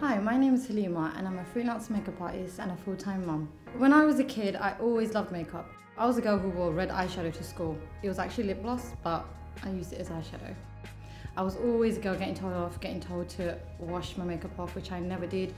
Hi, my name is Halima and I'm a freelance makeup artist and a full-time mum. When I was a kid, I always loved makeup. I was a girl who wore red eyeshadow to school. It was actually lip gloss, but I used it as eyeshadow. I was always a girl getting told to wash my makeup off, which I never did.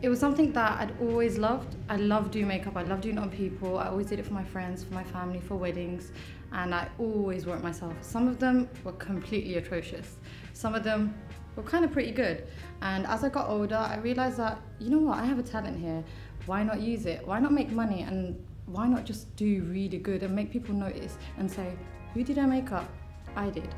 It was something that I'd always loved. I loved doing makeup, I loved doing it on people. I always did it for my friends, for my family, for weddings, and I always wore it myself. Some of them were completely atrocious. Some of them were kind of pretty good. And as I got older, I realized that, you know what, I have a talent here. Why not use it? Why not make money? And why not just do really good and make people notice and say, who did I make up? I did.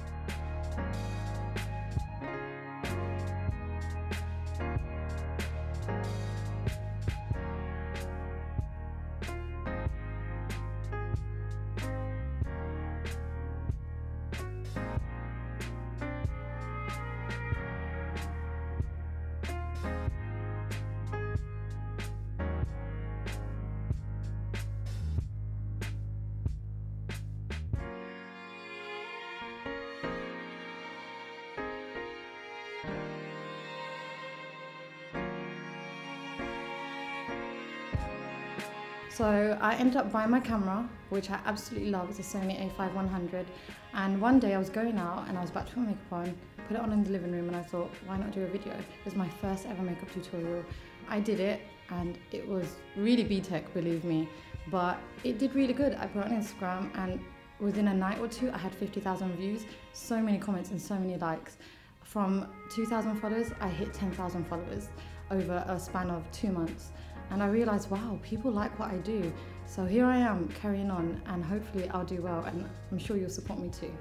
So I ended up buying my camera, which I absolutely love. It's a Sony A5100. And one day I was going out and I was about to put my makeup on, put it on in the living room, and I thought, why not do a video? It was my first ever makeup tutorial. I did it and it was really B-Tech, believe me, but it did really good. I put it on Instagram and within a night or two, I had 50,000 views, so many comments and so many likes. From 2,000 followers, I hit 10,000 followers over a span of 2 months. And I realised, wow, people like what I do. So here I am, carrying on, and hopefully I'll do well, and I'm sure you'll support me too.